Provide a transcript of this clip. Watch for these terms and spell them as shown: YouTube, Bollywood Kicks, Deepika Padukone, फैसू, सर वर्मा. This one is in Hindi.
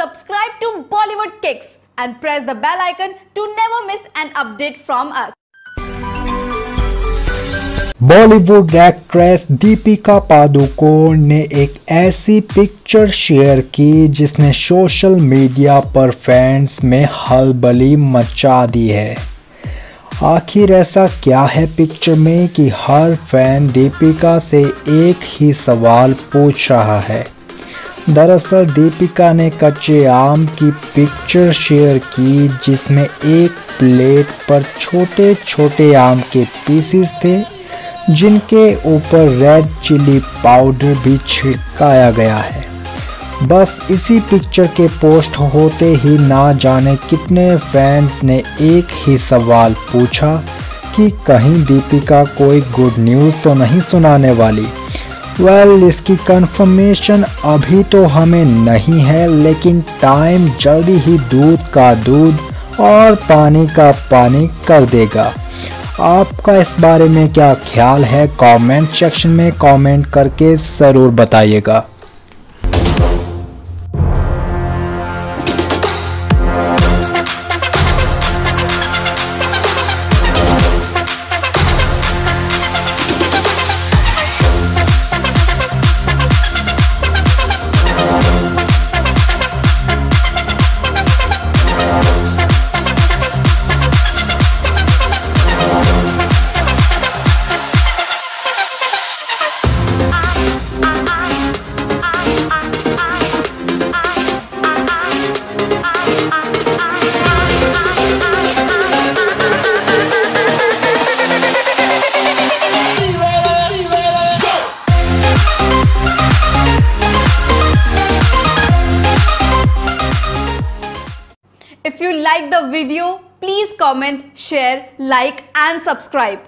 Subscribe to Bollywood Kicks and press the bell icon to never miss an update from us. Bollywood actress Deepika Padukone ने एक ऐसी पिक्चर शेयर की जिसने सोशल मीडिया पर फैंस में हलचल मचा दी है। आखिर ऐसा क्या है पिक्चर में कि हर फैन दीपिका से एक ही सवाल पूछ रहा है। दरअसल दीपिका ने कच्चे आम की पिक्चर शेयर की जिसमें एक प्लेट पर छोटे छोटे आम के पीसेस थे जिनके ऊपर रेड चिली पाउडर भी छिड़काया गया है। बस इसी पिक्चर के पोस्ट होते ही ना जाने कितने फैंस ने एक ही सवाल पूछा कि कहीं दीपिका कोई गुड न्यूज़ तो नहीं सुनाने वाली। इसकी कंफर्मेशन अभी तो हमें नहीं है, लेकिन टाइम जल्दी ही दूध का दूध और पानी का पानी कर देगा। आपका इस बारे में क्या ख्याल है? कमेंट सेक्शन में कमेंट करके ज़रूर बताइएगा। If you like the video, please comment, share, like and subscribe.